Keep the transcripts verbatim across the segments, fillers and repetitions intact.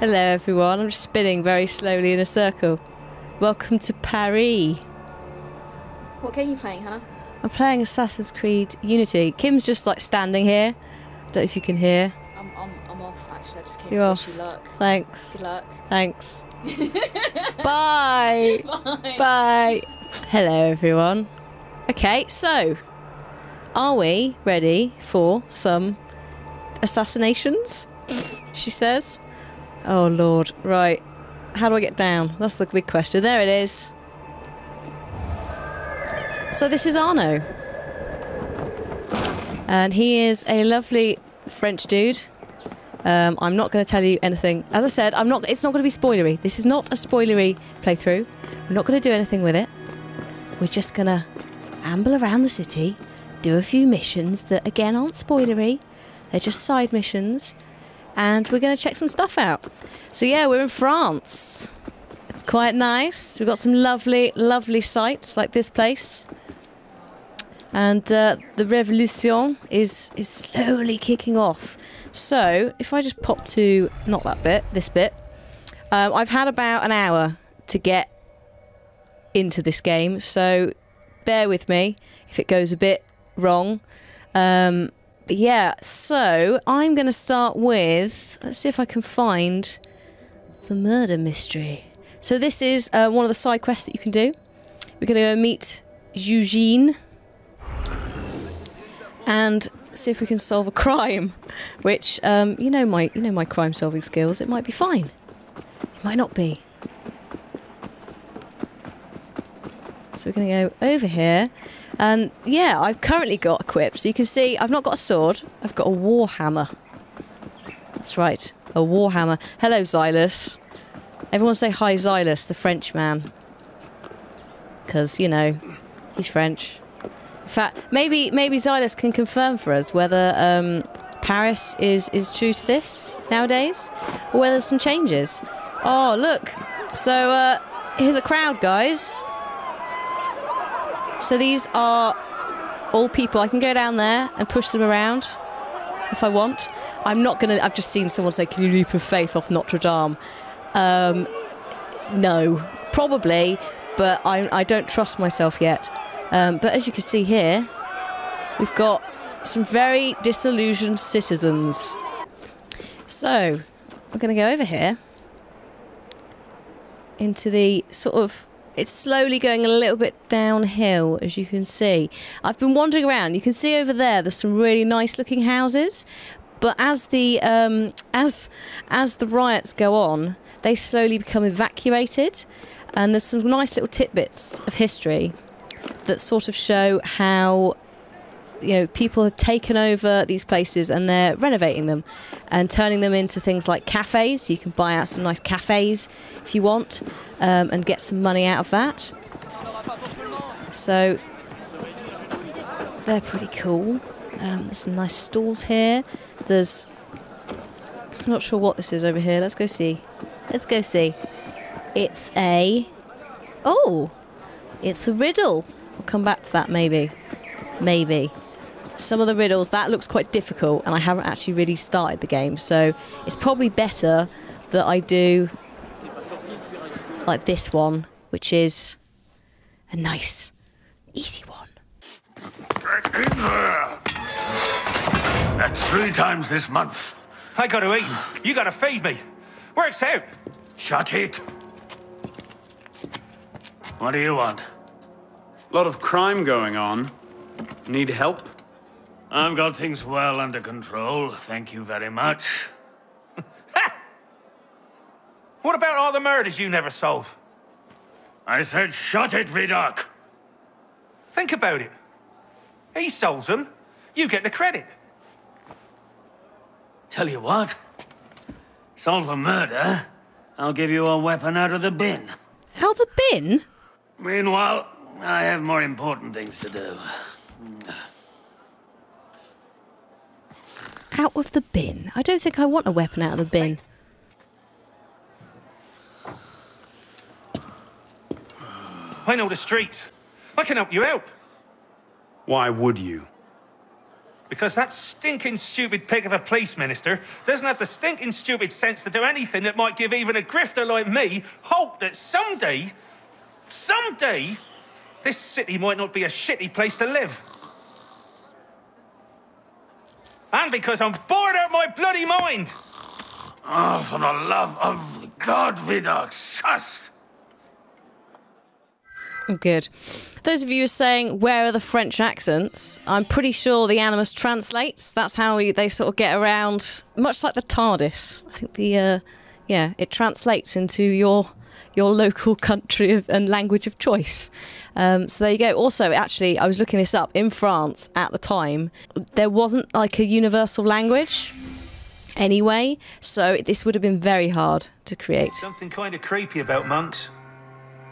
Hello everyone, I'm just spinning very slowly in a circle. Welcome to Paris. What game are you playing, Hannah? I'm playing Assassin's Creed Unity. Kim's just like standing here. Don't know if you can hear. I'm, I'm, I'm off actually, I just came You're to off. wish you luck. Thanks. Good luck. Thanks. Bye. Bye. Bye. Hello everyone. Okay, so are we ready for some assassinations? She says. Oh lord, right. How do I get down? That's the big question. There it is. So this is Arno. And he is a lovely French dude. Um, I'm not going to tell you anything. As I said, I'm not. It's not going to be spoilery. This is not a spoilery playthrough. We're not going to do anything with it. We're just going to amble around the city, do a few missions that, again, aren't spoilery. They're just side missions. And we're going to check some stuff out. So yeah, we're in France. It's quite nice. We've got some lovely, lovely sights like this place. And uh, the Revolution is, is slowly kicking off. So if I just pop to, not that bit, this bit. Um, I've had about an hour to get into this game. So bear with me if it goes a bit wrong. Um, Yeah, so I'm going to start with, let's see if I can find the murder mystery. So this is uh, one of the side quests that you can do. We're going to go meet Eugene and see if we can solve a crime, which, um, you know my, you know my crime solving skills, it might be fine. It might not be. So we're going to go over here. And yeah, I've currently got equipped. So you can see I've not got a sword, I've got a war hammer. That's right, a war hammer. Hello, Xylus. Everyone say hi, Xylus, the French man. Because, you know, he's French. In fact, maybe, maybe Xylus can confirm for us whether um, Paris is, is true to this nowadays, or whether there's some changes. Oh, look. So uh, here's a crowd, guys. So these are all people. I can go down there and push them around if I want. I'm not going to... I've just seen someone say, can you leap of faith off Notre Dame? Um, no. Probably, but I, I don't trust myself yet. Um, but as you can see here, we've got some very disillusioned citizens. So, we're going to go over here into the sort of... It's slowly going a little bit downhill, as you can see. I've been wandering around. You can see over there, there's some really nice-looking houses. But as the um, as as the riots go on, they slowly become evacuated. And there's some nice little tidbits of history that sort of show how, you know, people have taken over these places and they're renovating them and turning them into things like cafes. So you can buy out some nice cafes if you want um, and get some money out of that. So they're pretty cool. Um, there's some nice stalls here. There's... I'm not sure what this is over here. Let's go see. Let's go see. It's a... Oh! It's a riddle. We'll come back to that maybe. Maybe. Some of the riddles, that looks quite difficult and I haven't actually really started the game, so it's probably better that I do like this one, which is a nice, easy one. Get in there! That's three times this month. I gotta eat. You gotta feed me. Works out. Shut it. What do you want? A lot of crime going on. Need help? I've got things well under control, thank you very much. Ha! What about all the murders you never solve? I said shut it, Vidoc! Think about it. He solves them, you get the credit. Tell you what, solve a murder, I'll give you a weapon out of the bin. Out of the bin? Meanwhile, I have more important things to do. Out of the bin? I don't think I want a weapon out of the bin. I know the streets. I can help you out. Why would you? Because that stinking stupid pig of a police minister doesn't have the stinking stupid sense to do anything that might give even a grifter like me hope that someday, someday, this city might not be a shitty place to live. And because I'm bored out my bloody mind. Oh, for the love of God, Vidoc, shush! Good. Those of you saying, where are the French accents? I'm pretty sure the Animus translates. That's how they sort of get around, much like the TARDIS. I think the, uh, yeah, it translates into your your local country of, and language of choice. Um, so there you go. Also, actually, I was looking this up. In France, at the time, there wasn't like a universal language anyway, so this would have been very hard to create. Something kind of creepy about monks.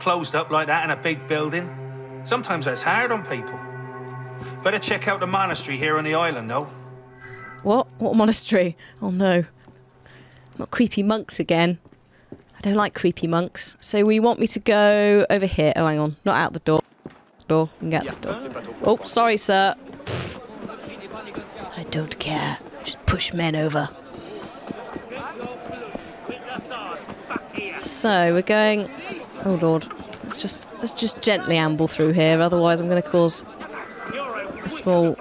Closed up like that in a big building. Sometimes that's hard on people. Better check out the monastery here on the island, though. What? What monastery? Oh, no. Not creepy monks again. I don't like creepy monks. So we want me to go over here. Oh, hang on. Not out the door. Door. You can get out the door. Oh, sorry, sir. Pfft. I don't care. Just push men over. So we're going... Oh Lord, let's just let's just gently amble through here, otherwise I'm going to cause a small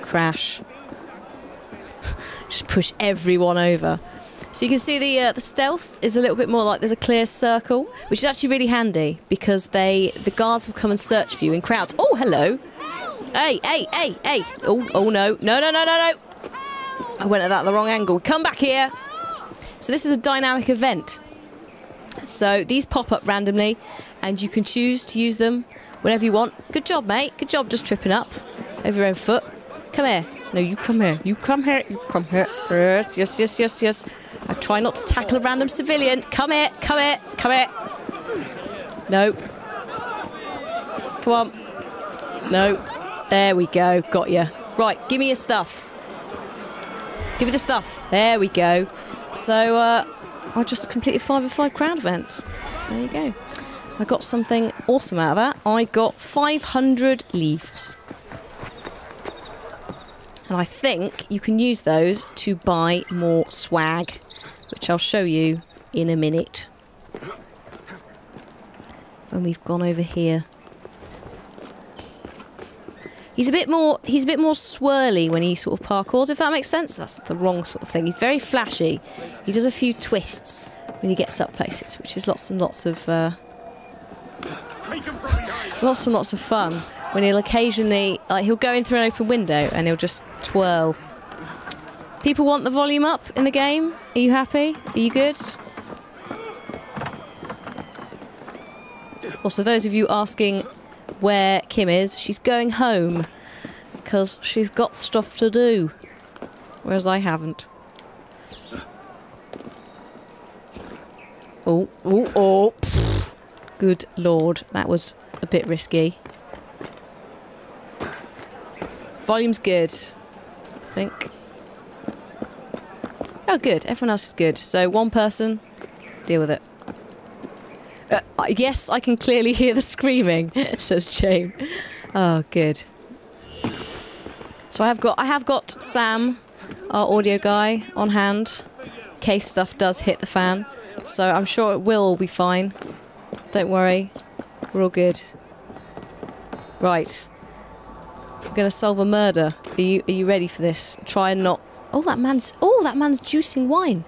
crash. Just push everyone over. So you can see the uh, the stealth is a little bit more like there's a clear circle, which is actually really handy because they the guards will come and search for you in crowds. Oh hello, hey hey hey hey! Oh oh no no no no no no! I went at that at the wrong angle. Come back here. So this is a dynamic event. So these pop up randomly and you can choose to use them whenever you want. Good job, mate. Good job just tripping up over your own foot. Come here. No, you come here. You come here. You come here. Yes, yes, yes, yes, yes. I try not to tackle a random civilian. Come here. Come here. Come here. No. Come on. No. There we go. Got you. Right. Give me your stuff. Give me the stuff. There we go. So, uh... I just completed five of five crowd events. So there you go. I got something awesome out of that. I got five hundred leaves. And I think you can use those to buy more swag, which I'll show you in a minute. When we've gone over here. He's a bit more he's a bit more swirly when he sort of parkours, if that makes sense. That's the wrong sort of thing. He's very flashy. He does a few twists when he gets up places, which is lots and lots of uh, lots and lots of fun. When he'll occasionally like he'll go in through an open window and he'll just twirl. People want the volume up in the game. Are you happy? Are you good? Also, those of you asking where Kim is, she's going home because she's got stuff to do, whereas I haven't. Oh, oh, oh, pfft. Good Lord, that was a bit risky. Volume's good, I think. Oh good, everyone else is good, so one person, deal with it. Uh, yes, I can clearly hear the screaming, says Jane. Oh, good. So I have got I have got Sam, our audio guy, on hand, in case stuff does hit the fan. So I'm sure it will all be fine. Don't worry, we're all good. Right, we're going to solve a murder. Are you Are you ready for this? Try and not. Oh, that man's. Oh, that man's juicing wine.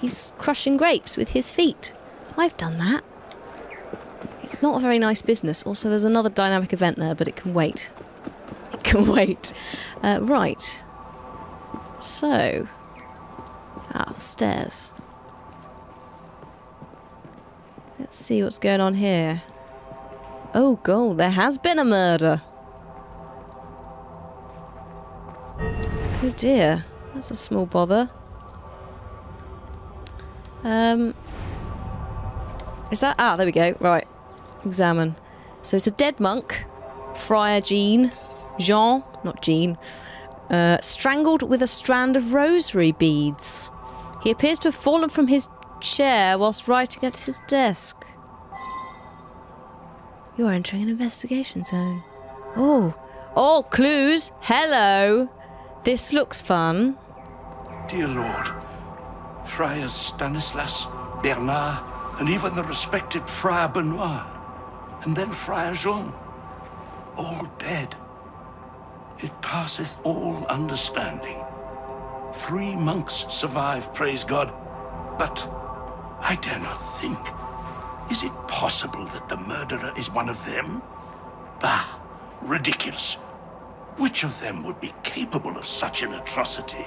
He's crushing grapes with his feet. I've done that. It's not a very nice business. Also, there's another dynamic event there, but it can wait. It can wait. Uh, right. So. Ah, the stairs. Let's see what's going on here. Oh, God, there has been a murder. Oh, dear. That's a small bother. Um. Is that? Ah, there we go. Right. Examine. So it's a dead monk, Friar Jean, Jean, not Jean, uh, strangled with a strand of rosary beads. He appears to have fallen from his chair whilst writing at his desk. You are entering an investigation zone. Oh, oh, clues. Hello. This looks fun. Dear Lord, Friars Stanislas, Bernard, and even the respected Friar Benoit, and then Friar Jean, all dead. It passeth all understanding. Three monks survive, praise God, but I dare not think. Is it possible that the murderer is one of them? Bah, ridiculous. Which of them would be capable of such an atrocity?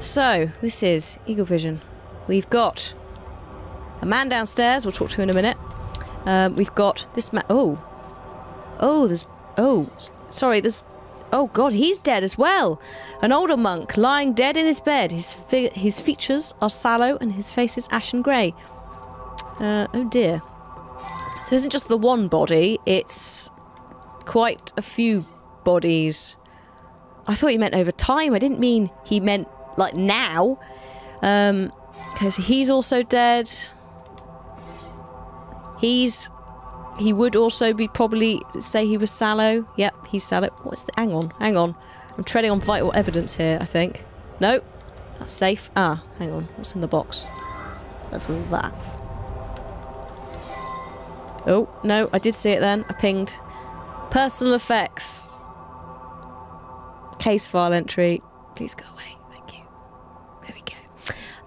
So, this is Eagle Vision. We've got a man downstairs, we'll talk to him in a minute. Um, we've got this man. Oh. Oh, there's. Oh, sorry, there's. Oh God, he's dead as well. An older monk lying dead in his bed. His fi his features are sallow and his face is ashen grey. Uh, oh dear. So it isn't just the one body, it's quite a few bodies. I thought he meant over time. I didn't mean he meant like now. Um, okay, so he's also dead. He's... He would also be probably say he was sallow. Yep, he's sallow. What's the... Hang on, hang on. I'm treading on vital evidence here, I think. No, that's safe. Ah, hang on. What's in the box? That's that. Oh, no, I did see it then. I pinged. Personal effects. Case file entry. Please go away. Thank you. There we go.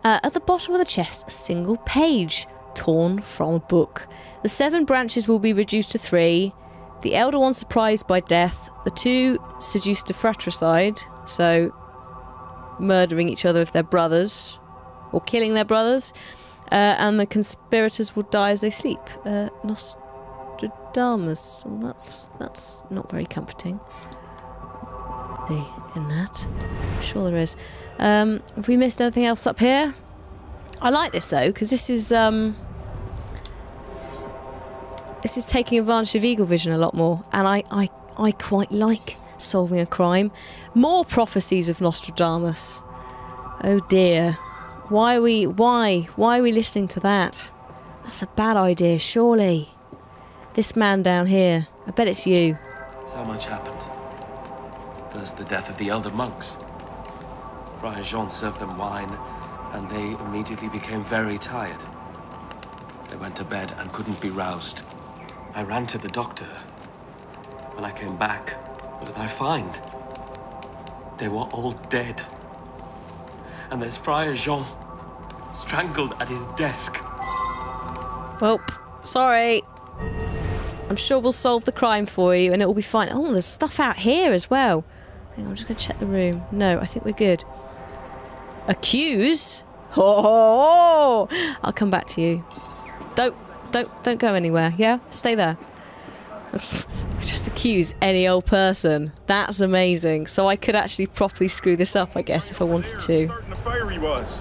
Uh, at the bottom of the chest, a single page torn from a book. The seven branches will be reduced to three. The elder one surprised by death. The two seduced to fratricide, so murdering each other if they're brothers, or killing their brothers. Uh, and the conspirators will die as they sleep. Uh, Nostradamus. Well, that's that's not very comforting. The in that, I'm sure there is. Um, have we missed anything else up here? I like this though, because this is um. This is taking advantage of Eagle Vision a lot more, and I, I, I quite like solving a crime. More prophecies of Nostradamus. Oh dear. Why are we, why, why are we listening to that? That's a bad idea, surely. This man down here, I bet it's you. So much happened. First the death of the elder monks. Friar Jean served them wine, and they immediately became very tired. They went to bed and couldn't be roused. I ran to the doctor. When I came back, what did I find? They were all dead. And there's Friar Jean, strangled at his desk. Well, sorry. I'm sure we'll solve the crime for you and it will be fine. Oh, there's stuff out here as well. Hang on, I'm just going to check the room. No, I think we're good. Accuse? Oh, I'll come back to you. Don't. Don't don't go anywhere, yeah? Stay there. Just accuse any old person. That's amazing. So I could actually properly screw this up, I guess, if I wanted to. Starting a fire he was.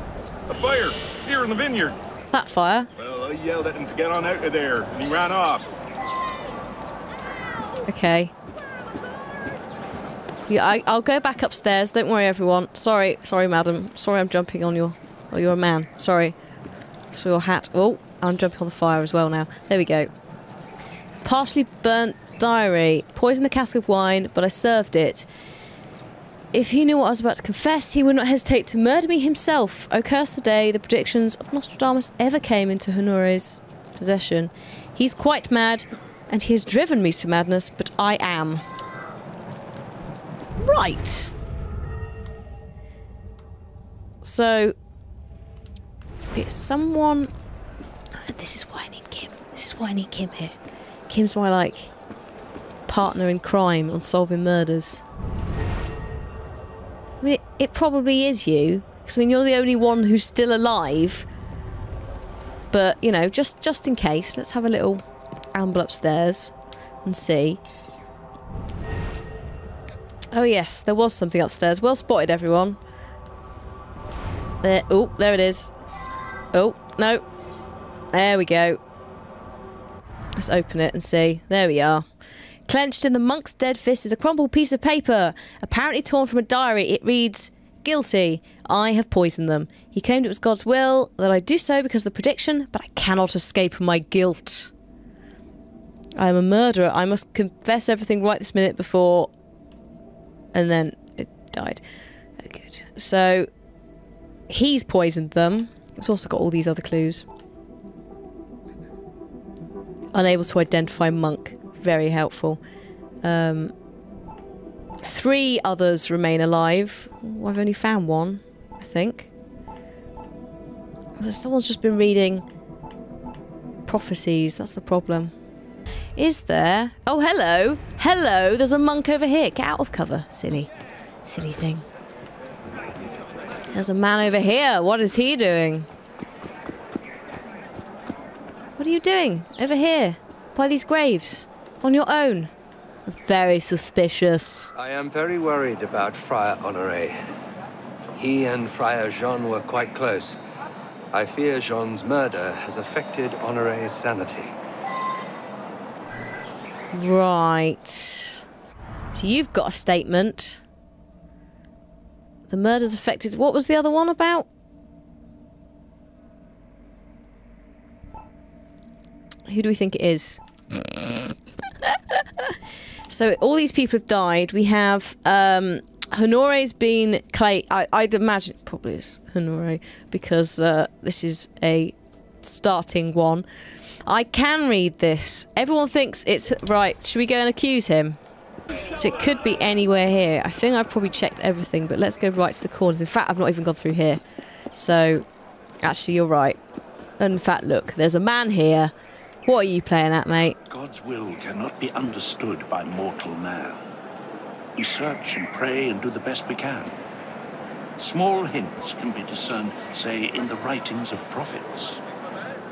A fire here in the vineyard. That fire. Well, I yelled at him to get on out of there, and he ran off. Okay. Yeah, I, I'll go back upstairs. Don't worry, everyone. Sorry, sorry, madam. Sorry, I'm jumping on your. Oh, you're a man. Sorry. So your hat. Oh. I'm jumping on the fire as well now. There we go. Partially burnt diary. Poisoned the cask of wine, but I served it. If he knew what I was about to confess, he would not hesitate to murder me himself. Oh, curse the day the predictions of Nostradamus ever came into Honore's possession. He's quite mad, and he has driven me to madness, but I am. Right. So, it's someone... And this is why I need Kim. This is why I need Kim here. Kim's my, like, partner in crime on solving murders. I mean, it, it probably is you. Because, I mean, you're the only one who's still alive. But, you know, just, just in case, let's have a little amble upstairs and see. Oh, yes, there was something upstairs. Well spotted, everyone. There. Oh, there it is. Oh, no. There we go. Let's open it and see. There we are. Clenched in the monk's dead fist is a crumpled piece of paper. Apparently torn from a diary, it reads, "Guilty. I have poisoned them. He claimed it was God's will that I do so because of the prediction, but I cannot escape my guilt." I am a murderer. I must confess everything right this minute before... And then it died. Oh, good. So, he's poisoned them. It's also got all these other clues. Unable to identify Monk. Very helpful. Um, three others remain alive. Oh, I've only found one, I think. Someone's just been reading prophecies. That's the problem. Is there... Oh, hello! Hello! There's a monk over here. Get out of cover. Silly. Silly thing. There's a man over here. What is he doing? What are you doing? Over here. By these graves. On your own. That's very suspicious. I am very worried about Friar Honore. He and Friar Jean were quite close. I fear Jean's murder has affected Honore's sanity. Right. So you've got a statement. The murder's affected... What was the other one about? Who do we think it is? So all these people have died. We have... Um, Honore's been clay. I, I'd imagine it probably is Honore because uh, this is a starting one. I can read this. Everyone thinks it's right. Should we go and accuse him? So it could be anywhere here. I think I've probably checked everything, but let's go right to the corners. In fact, I've not even gone through here. So actually, you're right. And in fact, look, there's a man here. What are you playing at, mate? God's will cannot be understood by mortal man. We search and pray and do the best we can. Small hints can be discerned, say, in the writings of prophets.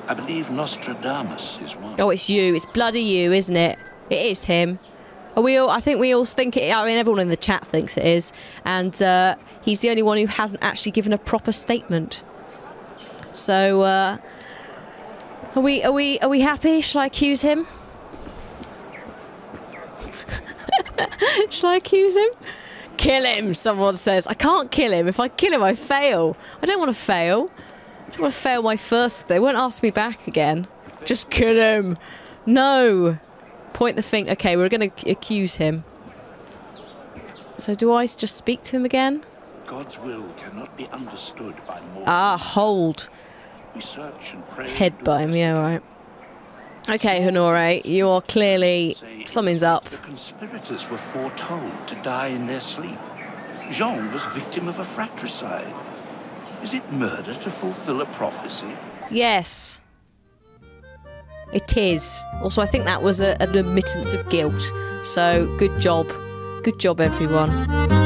I believe Nostradamus is one. Oh, it's you. It's bloody you, isn't it? It is him. Are we all? I think we all think it. I mean, everyone in the chat thinks it is. And uh, he's the only one who hasn't actually given a proper statement. So, uh, are we? Are we? Are we happy? Shall I accuse him? Shall I accuse him? Kill him, someone says. I can't kill him. If I kill him, I fail. I don't want to fail. I don't want to fail my first. They won't ask me back again. Just kill him. No. Point the thing. Okay, we're going to accuse him. So do I just speak to him again? God's will cannot be understood by mortal. Ah, hold. We search and pray. Headbutt him. Yeah, right. Okay, Honore, you are clearly... Something's up. The conspirators were foretold to die in their sleep. Jean was victim of a fratricide. Is it murder to fulfill a prophecy? Yes. It is. Also, I think that was a, an admittance of guilt. So, good job. Good job, everyone.